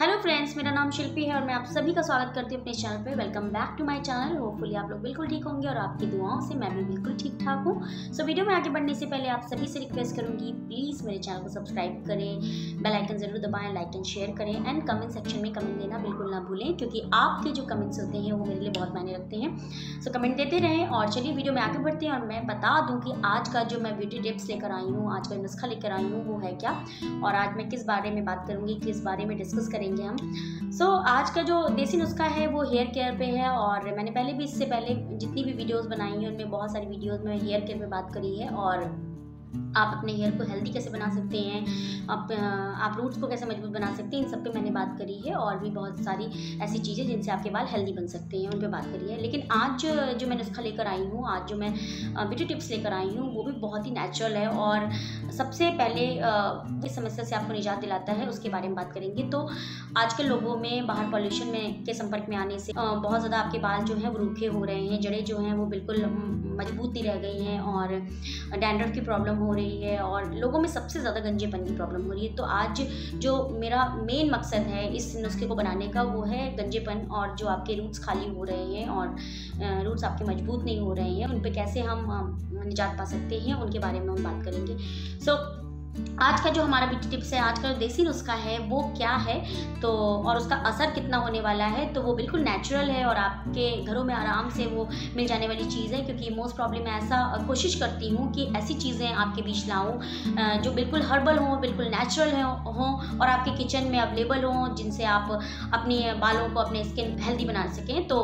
Hello friends, मेरा नाम शिल्पी है और मैं आप सभी का स्वागत करती हूँ अपने चैनल पे। Welcome back to my channel. Hopefully आप लोग बिल्कुल ठीक होंगे और आपकी दुआओं से मैं भी बिल्कुल ठीक ठाक हूँ। सो वीडियो में आगे बढ़ने से पहले आप सभी से रिक्वेस्ट करूँगी, प्लीज़ मेरे चैनल को सब्सक्राइब करें, बेल आइकन ज़रूर दबाएँ, लाइक एंड शेयर करें एंड कमेंट सेक्शन में कमेंट देना बिल्कुल ना भूलें, क्योंकि आपके जो कमेंट्स होते हैं वो मेरे लिए बहुत मायने रखते हैं। सो कमेंट देते रहें और चलिए वीडियो में आगे बढ़ते हैं। और मैं बता दूँ कि आज का जो मैं ब्यूटी टिप्स लेकर आई हूँ, आज का नुस्खा लेकर आई हूँ वो है क्या, और आज मैं किस बारे में बात करूँगी, किस बारे में डिस्कस हम। आज का जो देसी नुस्खा है वो हेयर केयर पे है और मैंने पहले भी इससे पहले जितनी भी वीडियोस बनाई हैं उनमें बहुत सारी वीडियोस में हेयर केयर पे बात करी है। और आप अपने हेयर को हेल्दी कैसे बना सकते हैं, आप रूट्स को कैसे मजबूत बना सकते हैं, इन सब पे मैंने बात करी है। और भी बहुत सारी ऐसी चीज़ें जिनसे आपके बाल हेल्दी बन सकते हैं उन पे बात करी है। लेकिन आज जो मैं नुस्खा लेकर आई हूँ, आज जो मैं ब्यूटी टिप्स लेकर आई हूँ वो भी बहुत ही नेचुरल है और सबसे पहले इस समस्या से आपको निजात दिलाता है, उसके बारे में बात करेंगे। तो आजकल लोगों में बाहर पॉल्यूशन में के संपर्क में आने से बहुत ज़्यादा आपके बाल जो हैं वो रूखे हो रहे हैं, जड़ें जो हैं वो बिल्कुल मजबूत नहीं रह गई हैं और डैंड्रफ की प्रॉब्लम हो रही है और लोगों में सबसे ज़्यादा गंजेपन की प्रॉब्लम हो रही है। तो आज जो मेरा मेन मकसद है इस नुस्खे को बनाने का वो है गंजेपन और जो आपके रूट्स खाली हो रहे हैं और रूट्स आपके मजबूत नहीं हो रहे हैं उन पे कैसे हम निजात पा सकते हैं उनके बारे में हम बात करेंगे। सो आज का जो हमारा ब्यूटी टिप्स है, आज का जो देसी नुस्खा है वो क्या है तो और उसका असर कितना होने वाला है, तो वो बिल्कुल नेचुरल है और आपके घरों में आराम से वो मिल जाने वाली चीज़ है। क्योंकि मोस्ट प्रॉब्लम मैं ऐसा कोशिश करती हूँ कि ऐसी चीज़ें आपके बीच लाऊँ जो बिल्कुल हर्बल हों, बिल्कुल नेचुरल हों और आपके किचन में अवेलेबल हों, जिनसे आप अपने बालों को, अपने स्किन हेल्दी बना सकें। तो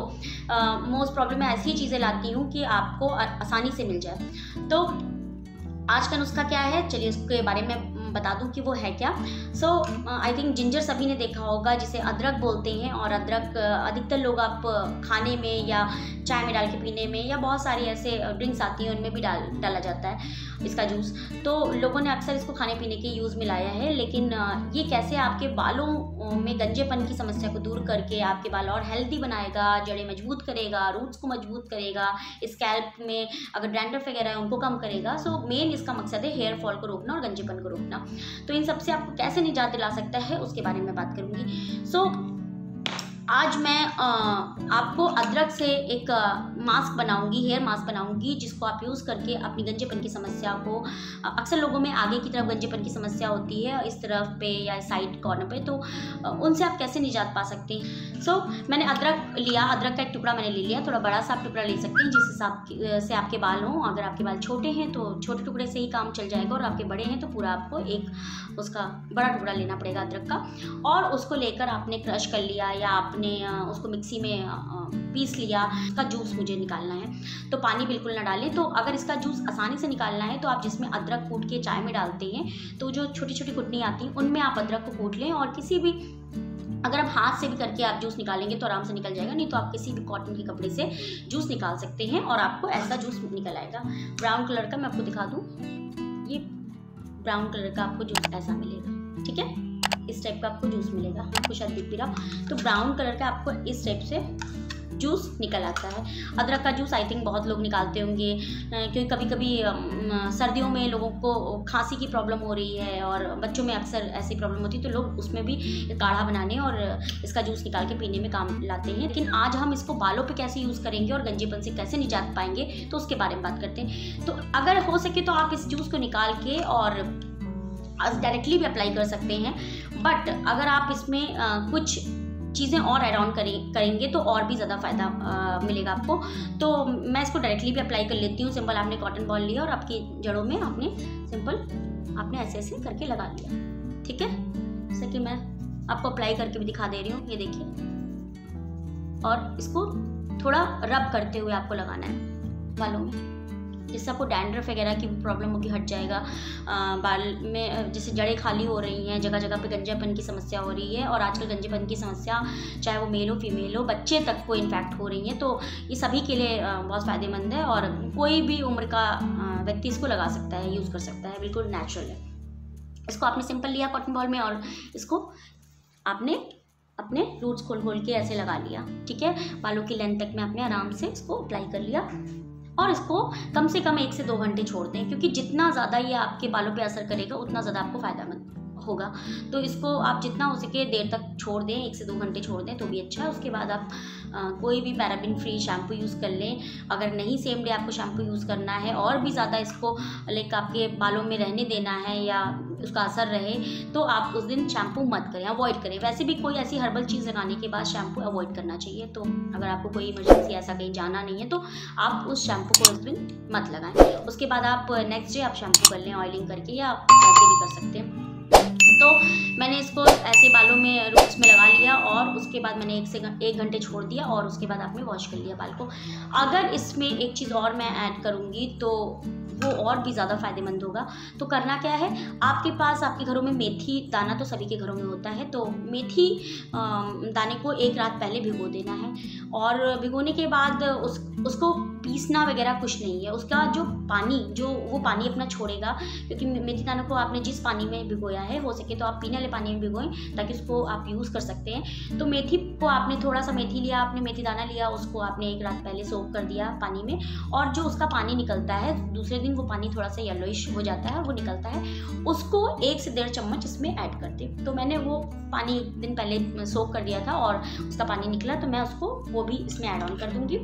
मोस्ट प्रॉब्लम मैं ऐसी चीज़ें लाती हूँ कि आपको आसानी से मिल जाए। तो आज का नुस्खा क्या है, चलिए उसके बारे में बता दूं कि वो है क्या। सो आई थिंक जिंजर सभी ने देखा होगा, जिसे अदरक बोलते हैं। और अदरक अधिकतर लोग आप खाने में या चाय में डाल के पीने में या बहुत सारी ऐसे ड्रिंक्स आती हैं उनमें भी डाला जाता है इसका जूस। तो लोगों ने अक्सर इसको खाने पीने के यूज़ में लाया है। लेकिन ये कैसे आपके बालों में गंजेपन की समस्या को दूर करके आपके बाल और हेल्दी बनाएगा, जड़ें मजबूत करेगा, रूट्स को मजबूत करेगा, स्कैल्प में अगर डैंड्रफ वगैरह है उनको कम करेगा। सो मेन इसका मकसद है हेयर फॉल को रोकना और गंजेपन को रोकना। तो इन सबसे आपको कैसे निजात दिला सकता है उसके बारे में बात करूँगी। सो आज मैं आपको अदरक से एक मास्क बनाऊंगी, हेयर मास्क बनाऊंगी, जिसको आप यूज़ करके अपनी गंजेपन की समस्या को, अक्सर लोगों में आगे की तरफ गंजेपन की समस्या होती है इस तरफ पे या साइड कॉर्नर पे, तो उनसे आप कैसे निजात पा सकते हैं। सो मैंने अदरक लिया, अदरक का एक टुकड़ा मैंने ले लिया, थोड़ा बड़ा सा आप टुकड़ा ले सकते हैं जिस हिसाब से आपके बाल हों। अगर आपके बाल छोटे हैं तो छोटे टुकड़े से ही काम चल जाएगा और आपके बड़े हैं तो पूरा आपको एक उसका बड़ा टुकड़ा लेना पड़ेगा अदरक का। और उसको लेकर आपने क्रश कर लिया या आपने उसको मिक्सी में पीस लिया, इसका जूस मुझे निकालना है। तो पानी बिल्कुल ना डालें। तो अगर इसका जूस आसानी से निकालना है तो आप जिसमें अदरक कूट के चाय में डालते हैं तो जो छोटी छोटी कुटनी आती है उनमें आप अदरक को कूट लें। और किसी भी, अगर आप हाथ से भी करके आप जूस निकालेंगे तो आराम से निकल जाएगा, नहीं तो आप किसी भी कॉटन के कपड़े से जूस निकाल सकते हैं और आपको ऐसा जूस निकल आएगा। ब्राउन कलर का मैं आपको दिखा दूँ, ये ब्राउन कलर का आपको जूस ऐसा मिलेगा, ठीक है, इस टाइप का आपको जूस मिलेगा। आपको शायद दिख भी रहा, तो ब्राउन कलर का आपको इस टाइप से जूस निकल आता है। अदरक का जूस आई थिंक बहुत लोग निकालते होंगे, क्योंकि कभी कभी सर्दियों में लोगों को खांसी की प्रॉब्लम हो रही है और बच्चों में अक्सर ऐसी प्रॉब्लम होती है, तो लोग उसमें भी काढ़ा बनाने और इसका जूस निकाल के पीने में काम लाते हैं। लेकिन आज हम इसको बालों पे कैसे यूज़ करेंगे और गंजेपन से कैसे निजात पाएंगे तो उसके बारे में बात करते हैं। तो अगर हो सके तो आप इस जूस को निकाल के और डायरेक्टली भी अप्लाई कर सकते हैं, बट अगर आप इसमें कुछ चीज़ें और एड ऑन करेंगे तो और भी ज़्यादा फ़ायदा मिलेगा आपको। तो मैं इसको डायरेक्टली भी अप्लाई कर लेती हूँ। सिंपल आपने कॉटन बॉल लिया और आपकी जड़ों में आपने सिंपल आपने ऐसे ऐसे करके लगा लिया, ठीक है, जैसे कि मैं आपको अप्लाई करके भी दिखा दे रही हूँ, ये देखिए। और इसको थोड़ा रब करते हुए आपको लगाना है बालों में, जिससे आपको डैंड्रफ वगैरह की प्रॉब्लम होगी हट जाएगा। बाल में जैसे जड़ें खाली हो रही हैं, जगह जगह पे गंजेपन की समस्या हो रही है और आजकल गंजेपन की समस्या चाहे वो मेल हो फीमेल हो, बच्चे तक को इन्फेक्ट हो रही है, तो ये सभी के लिए बहुत फ़ायदेमंद है और कोई भी उम्र का व्यक्ति इसको लगा सकता है, यूज़ कर सकता है, बिल्कुल नेचुरल है। इसको आपने सिंपल लिया कॉटन बॉल में और इसको आपने अपने रूट्स खोल खोल के ऐसे लगा लिया, ठीक है, बालों की लेंथ तक में आपने आराम से इसको अप्लाई कर लिया। और इसको कम से कम 1 से 2 घंटे छोड़ दें, क्योंकि जितना ज़्यादा ये आपके बालों पे असर करेगा उतना ज़्यादा आपको फ़ायदा होगा, तो इसको आप जितना हो सके देर तक छोड़ दें, 1 से 2 घंटे छोड़ दें तो भी अच्छा है। उसके बाद आप कोई भी पैराबिन फ्री शैम्पू यूज़ कर लें। अगर नहीं सेम डे आपको शैम्पू यूज़ करना है और भी ज़्यादा इसको लाइक आपके बालों में रहने देना है या उसका असर रहे, तो आप उस दिन शैम्पू मत करें, अवॉइड करें। वैसे भी कोई ऐसी हर्बल चीज़ लगाने के बाद शैम्पू अवॉइड करना चाहिए। तो अगर आपको कोई इमरजेंसी ऐसा कहीं जाना नहीं है तो आप उस शैम्पू को उस दिन मत लगाएं। उसके बाद आप नेक्स्ट डे आप शैम्पू कर लें ऑयलिंग करके, या आप ऐसे भी कर सकते हैं। तो मैंने इसको ऐसे बालों में रूट्स में लगा लिया और उसके बाद मैंने 1 घंटे छोड़ दिया और उसके बाद आपने वॉश कर लिया बाल को। अगर इसमें एक चीज़ और मैं ऐड करूँगी तो वो और भी ज़्यादा फायदेमंद होगा। तो करना क्या है, आपके पास आपके घरों में मेथी दाना तो सभी के घरों में होता है, तो मेथी दाने को 1 रात पहले भिगो देना है और भिगोने के बाद उसको पीसना वगैरह कुछ नहीं है। उसका वो पानी अपना छोड़ेगा, क्योंकि मेथी दाने को आपने जिस पानी में भिगोया है हो सके तो आप पीने वाले पानी में भिगोएं ताकि उसको आप यूज़ कर सकते हैं। तो मेथी को आपने थोड़ा सा मेथी लिया, आपने मेथी दाना लिया, उसको आपने 1 रात पहले सोक कर दिया पानी में, और जो उसका पानी निकलता है दूसरे दिन वो पानी थोड़ा सा येलोइश हो जाता है और वो निकलता है, उसको 1 से 1.5 चम्मच इसमें ऐड कर दें। तो मैंने वो पानी 1 दिन पहले सोक कर दिया था और उसका पानी निकला, तो मैं उसको वो भी इसमें ऐड ऑन कर दूँगी।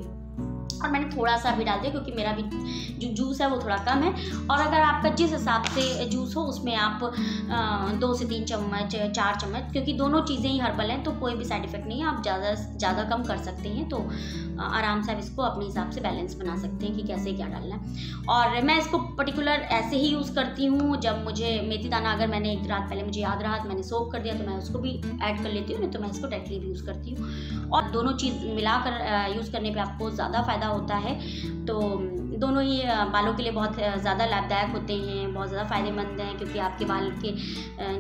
और मैंने थोड़ा सा भी डाल दिया क्योंकि मेरा भी जो जूस है वो थोड़ा कम है। और अगर आपका जिस हिसाब से जूस हो उसमें आप 2 से 3 चम्मच 4 चम्मच, क्योंकि दोनों चीज़ें ही हर्बल हैं तो कोई भी साइड इफ़ेक्ट नहीं है, आप ज़्यादा कम कर सकते हैं। तो आराम से आप इसको अपने हिसाब से बैलेंस बना सकते हैं कि कैसे क्या डालना है। और मैं इसको पर्टिकुलर ऐसे ही यूज़ करती हूँ, जब मुझे मेथी दाना अगर मैंने 1 रात पहले मुझे याद रहा तो मैंने सोक कर दिया तो मैं उसको भी ऐड कर लेती हूँ, नहीं तो मैं इसको डायरेक्टली भी यूज़ करती हूँ। और दोनों चीज़ मिलाकर यूज़ करने पर आपको ज़्यादा फ़ायदा होता है। तो दोनों ही बालों के लिए बहुत ज़्यादा लाभदायक होते हैं, बहुत ज़्यादा फ़ायदेमंद हैं, क्योंकि आपके बाल के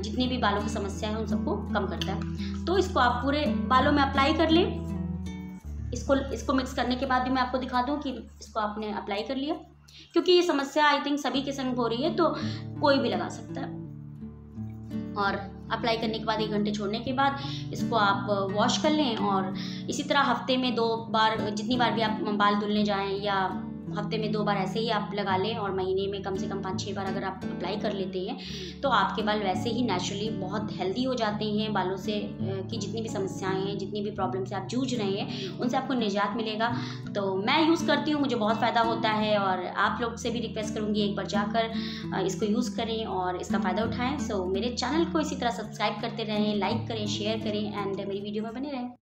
जितनी भी बालों की समस्या है उन सबको कम करता है। तो इसको आप पूरे बालों में अप्लाई कर लें। इसको मिक्स करने के बाद भी मैं आपको दिखा दूं कि इसको आपने अप्लाई कर लिया, क्योंकि ये समस्या आई थिंक सभी के संग हो रही है, तो कोई भी लगा सकता है। और अप्लाई करने के बाद 1 घंटे छोड़ने के बाद इसको आप वॉश कर लें। और इसी तरह हफ्ते में 2 बार, जितनी बार भी आप बाल धुलने जाएं, या हफ्ते में 2 बार ऐसे ही आप लगा लें, और महीने में कम से कम 5-6 बार अगर आप अप्लाई कर लेते हैं तो आपके बाल वैसे ही नेचुरली बहुत हेल्दी हो जाते हैं। बालों से की जितनी भी समस्याएं हैं, जितनी भी प्रॉब्लम से आप जूझ रहे हैं, उनसे आपको निजात मिलेगा। तो मैं यूज़ करती हूँ, मुझे बहुत फ़ायदा होता है, और आप लोग से भी रिक्वेस्ट करूँगी 1 बार जाकर इसको यूज़ करें और इसका फ़ायदा उठाएँ। सो मेरे चैनल को इसी तरह सब्सक्राइब करते रहें, लाइक करें, शेयर करें एंड मेरी वीडियो में बने रहें।